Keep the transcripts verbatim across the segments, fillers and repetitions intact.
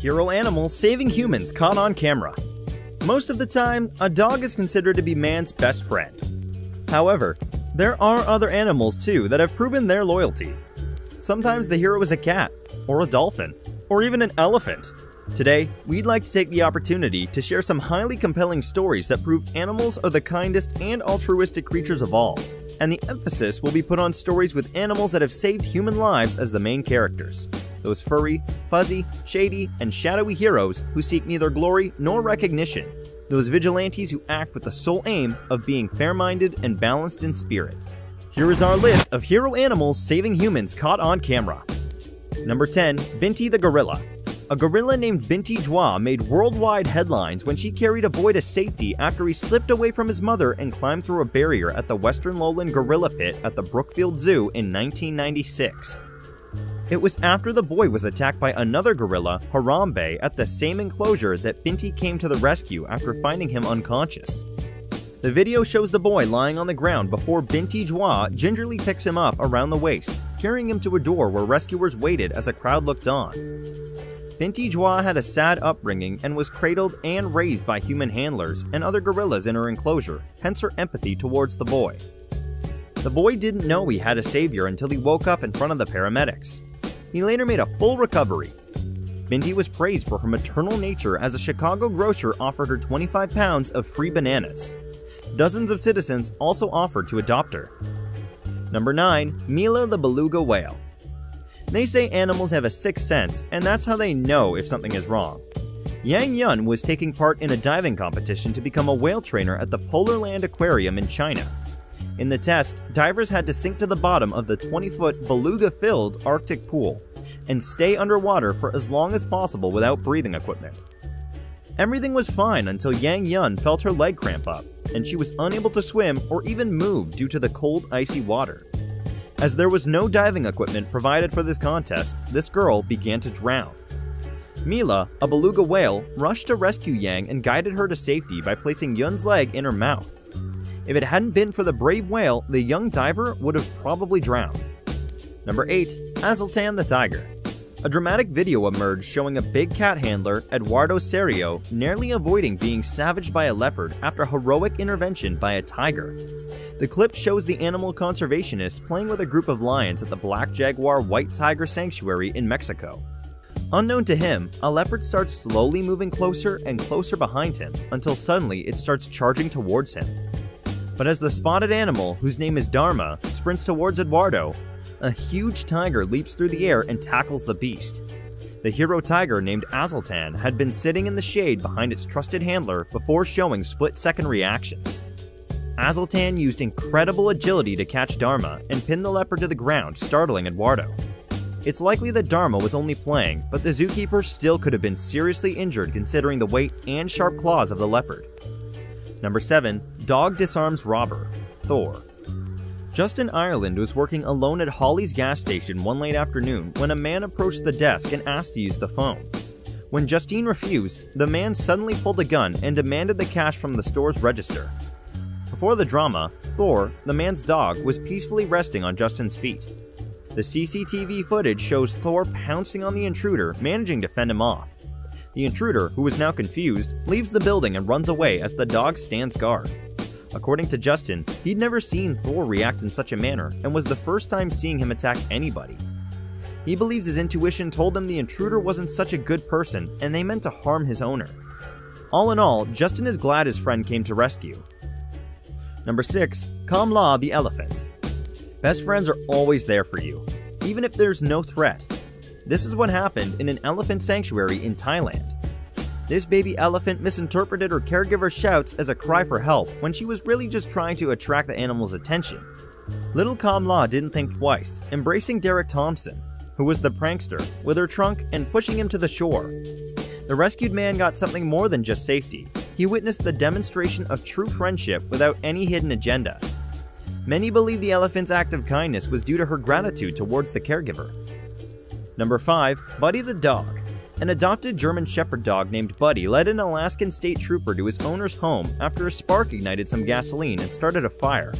hero animals saving humans caught on camera. Most of the time, a dog is considered to be man's best friend. However, there are other animals too that have proven their loyalty. Sometimes the hero is a cat, or a dolphin, or even an elephant. Today, we'd like to take the opportunity to share some highly compelling stories that prove animals are the kindest and altruistic creatures of all, and the emphasis will be put on stories with animals that have saved human lives as the main characters. Those furry, fuzzy, shady, and shadowy heroes who seek neither glory nor recognition. Those vigilantes who act with the sole aim of being fair-minded and balanced in spirit. Here is our list of hero animals saving humans caught on camera. Number ten. Binti the Gorilla. A gorilla named Binti Jua made worldwide headlines when she carried a boy to safety after he slipped away from his mother and climbed through a barrier at the Western Lowland Gorilla Pit at the Brookfield Zoo in nineteen ninety-six. It was after the boy was attacked by another gorilla, Harambe, at the same enclosure that Binti came to the rescue after finding him unconscious. The video shows the boy lying on the ground before Binti Jua gingerly picks him up around the waist, carrying him to a door where rescuers waited as a crowd looked on. Binti Jua had a sad upbringing and was cradled and raised by human handlers and other gorillas in her enclosure, hence her empathy towards the boy. The boy didn't know he had a savior until he woke up in front of the paramedics. He later made a full recovery. Binti was praised for her maternal nature as a Chicago grocer offered her twenty-five pounds of free bananas. Dozens of citizens also offered to adopt her. Number nine. Mila the Beluga Whale. They say animals have a sixth sense, and that's how they know if something is wrong. Yang Yun was taking part in a diving competition to become a whale trainer at the Polar Land Aquarium in China. In the test, divers had to sink to the bottom of the twenty-foot beluga-filled Arctic pool and stay underwater for as long as possible without breathing equipment. Everything was fine until Yang Yun felt her leg cramp up, and she was unable to swim or even move due to the cold, icy water. As there was no diving equipment provided for this contest, this girl began to drown. Mila, a beluga whale, rushed to rescue Yang and guided her to safety by placing Yun's leg in her mouth. If it hadn't been for the brave whale, the young diver would have probably drowned. Number eight. Azultan the Tiger. A dramatic video emerged showing a big cat handler, Eduardo Serio, narrowly avoiding being savaged by a leopard after heroic intervention by a tiger. The clip shows the animal conservationist playing with a group of lions at the Black Jaguar White Tiger Sanctuary in Mexico. Unknown to him, a leopard starts slowly moving closer and closer behind him until suddenly it starts charging towards him. But as the spotted animal, whose name is Dharma, sprints towards Eduardo, a huge tiger leaps through the air and tackles the beast. The hero tiger named Azultan had been sitting in the shade behind its trusted handler before showing split-second reactions. Azultan used incredible agility to catch Dharma and pin the leopard to the ground, startling Eduardo. It's likely that Dharma was only playing, but the zookeeper still could have been seriously injured considering the weight and sharp claws of the leopard. Number seven. Dog disarms robber, Thor. Justin Ireland was working alone at Holly's gas station one late afternoon when a man approached the desk and asked to use the phone. When Justine refused, the man suddenly pulled a gun and demanded the cash from the store's register. Before the drama, Thor, the man's dog, was peacefully resting on Justin's feet. The C C T V footage shows Thor pouncing on the intruder, managing to fend him off. The intruder, who is now confused, leaves the building and runs away as the dog stands guard. According to Justin, he'd never seen Thor react in such a manner and was the first time seeing him attack anybody. He believes his intuition told him the intruder wasn't such a good person and they meant to harm his owner. All in all, Justin is glad his friend came to rescue. Number six. Kamla the Elephant. Best friends are always there for you, even if there's no threat. This is what happened in an elephant sanctuary in Thailand. This baby elephant misinterpreted her caregiver's shouts as a cry for help when she was really just trying to attract the animal's attention. Little Kamla didn't think twice, embracing Derek Thompson, who was the prankster, with her trunk and pushing him to the shore. The rescued man got something more than just safety. He witnessed the demonstration of true friendship without any hidden agenda. Many believe the elephant's act of kindness was due to her gratitude towards the caregiver. Number five. Buddy the Dog. An adopted German shepherd dog named Buddy led an Alaskan state trooper to his owner's home after a spark ignited some gasoline and started a fire.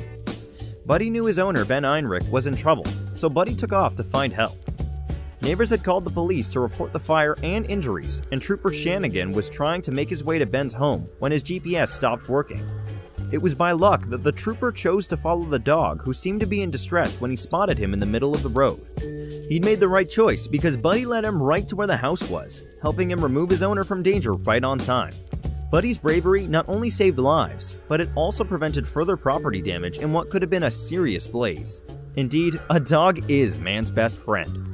Buddy knew his owner, Ben Heinrich, was in trouble, so Buddy took off to find help. Neighbors had called the police to report the fire and injuries, and Trooper Shanigan was trying to make his way to Ben's home when his G P S stopped working. It was by luck that the trooper chose to follow the dog, who seemed to be in distress when he spotted him in the middle of the road. He'd made the right choice because Buddy led him right to where the house was, helping him remove his owner from danger right on time. Buddy's bravery not only saved lives, but it also prevented further property damage in what could have been a serious blaze. Indeed, a dog is man's best friend.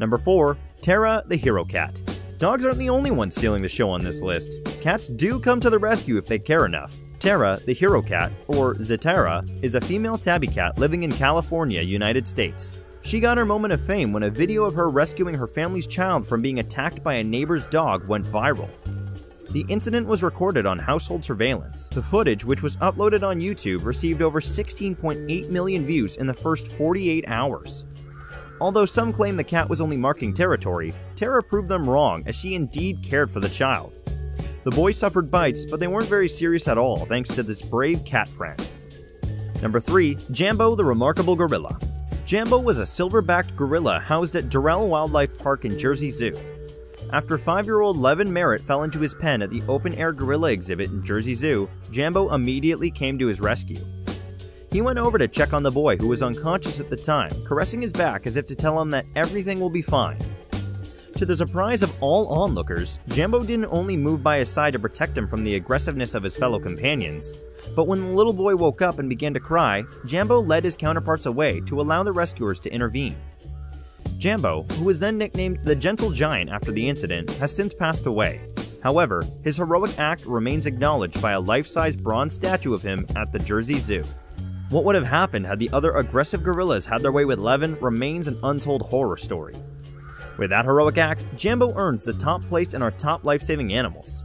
Number four. Tara the Hero Cat. Dogs aren't the only ones stealing the show on this list. Cats do come to the rescue if they care enough. Tara the Hero Cat, or Zatera, is a female tabby cat living in California, United States. She got her moment of fame when a video of her rescuing her family's child from being attacked by a neighbor's dog went viral. The incident was recorded on household surveillance. The footage, which was uploaded on YouTube, received over sixteen point eight million views in the first forty-eight hours. Although some claim the cat was only marking territory, Tara proved them wrong as she indeed cared for the child. The boy suffered bites, but they weren't very serious at all thanks to this brave cat friend. Number three. Jambo the Remarkable Gorilla. Jambo was a silver-backed gorilla housed at Durrell Wildlife Park in Jersey Zoo. After five-year-old Levin Merritt fell into his pen at the open-air gorilla exhibit in Jersey Zoo, Jambo immediately came to his rescue. He went over to check on the boy, who was unconscious at the time, caressing his back as if to tell him that everything will be fine. To the surprise of all onlookers, Jambo didn't only move by his side to protect him from the aggressiveness of his fellow companions, but when the little boy woke up and began to cry, Jambo led his counterparts away to allow the rescuers to intervene. Jambo, who was then nicknamed the Gentle Giant after the incident, has since passed away. However, his heroic act remains acknowledged by a life-size bronze statue of him at the Jersey Zoo. What would have happened had the other aggressive gorillas had their way with Levin remains an untold horror story. With that heroic act, Jambo earns the top place in our top life-saving animals.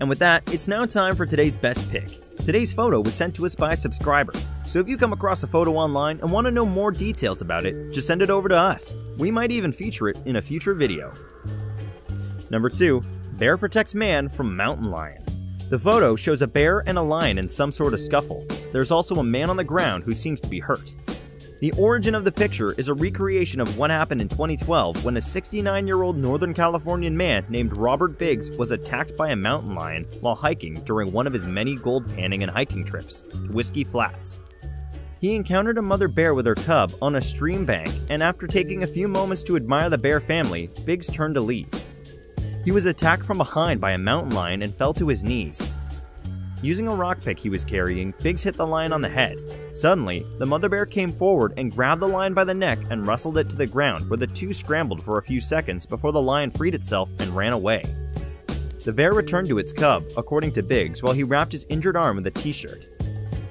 And with that, it's now time for today's best pick. Today's photo was sent to us by a subscriber, so if you come across a photo online and want to know more details about it, just send it over to us. We might even feature it in a future video. Number two. Bear protects man from mountain lion. The photo shows a bear and a lion in some sort of scuffle. There's also a man on the ground who seems to be hurt. The origin of the picture is a recreation of what happened in twenty twelve when a sixty-nine-year-old Northern Californian man named Robert Biggs was attacked by a mountain lion while hiking during one of his many gold panning and hiking trips to Whiskey Flats. He encountered a mother bear with her cub on a stream bank, and after taking a few moments to admire the bear family, Biggs turned to leave. He was attacked from behind by a mountain lion and fell to his knees. Using a rock pick he was carrying, Biggs hit the lion on the head. Suddenly, the mother bear came forward and grabbed the lion by the neck and wrestled it to the ground, where the two scrambled for a few seconds before the lion freed itself and ran away. The bear returned to its cub, according to Biggs, while he wrapped his injured arm with a t-shirt.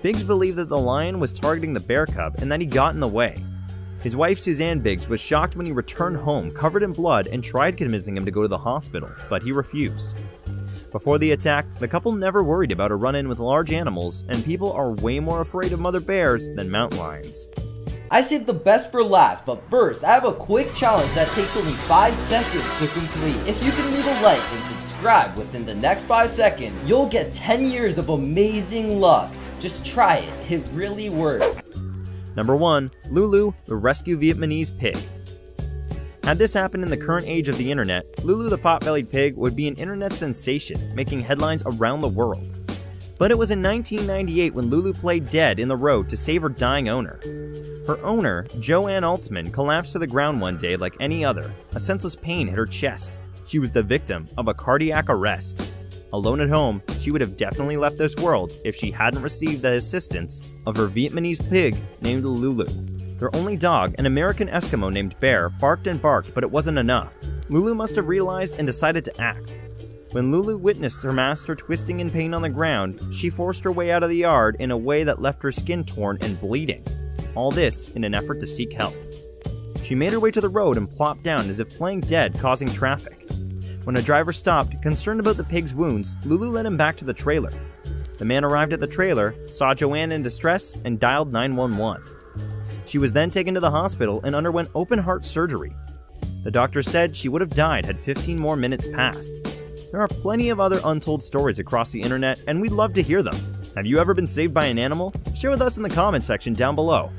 Biggs believed that the lion was targeting the bear cub and that he got in the way. His wife Suzanne Biggs was shocked when he returned home covered in blood and tried convincing him to go to the hospital, but he refused. Before the attack, the couple never worried about a run-in with large animals, and people are way more afraid of mother bears than mountain lions. I saved the best for last, but first, I have a quick challenge that takes only five seconds to complete. If you can leave a like and subscribe within the next five seconds, you'll get ten years of amazing luck. Just try it, it really works. Number one. Lulu, the Rescue Vietnamese Pig. Had this happened in the current age of the internet, Lulu the pot-bellied pig would be an internet sensation, making headlines around the world. But it was in nineteen ninety-eight when Lulu played dead in the road to save her dying owner. Her owner, Joanne Altman, collapsed to the ground one day like any other. A senseless pain hit her chest. She was the victim of a cardiac arrest. Alone at home, she would have definitely left this world if she hadn't received the assistance of her Vietnamese pig named Lulu. Their only dog, an American Eskimo named Bear, barked and barked, but it wasn't enough. Lulu must have realized and decided to act. When Lulu witnessed her master twisting in pain on the ground, she forced her way out of the yard in a way that left her skin torn and bleeding. All this in an effort to seek help. She made her way to the road and plopped down as if playing dead, causing traffic. When a driver stopped, concerned about the pig's wounds, Lulu led him back to the trailer. The man arrived at the trailer, saw Joanne in distress, and dialed nine one one. She was then taken to the hospital and underwent open-heart surgery. The doctor said she would have died had fifteen more minutes passed. There are plenty of other untold stories across the internet, and we'd love to hear them. Have you ever been saved by an animal? Share with us in the comment section down below.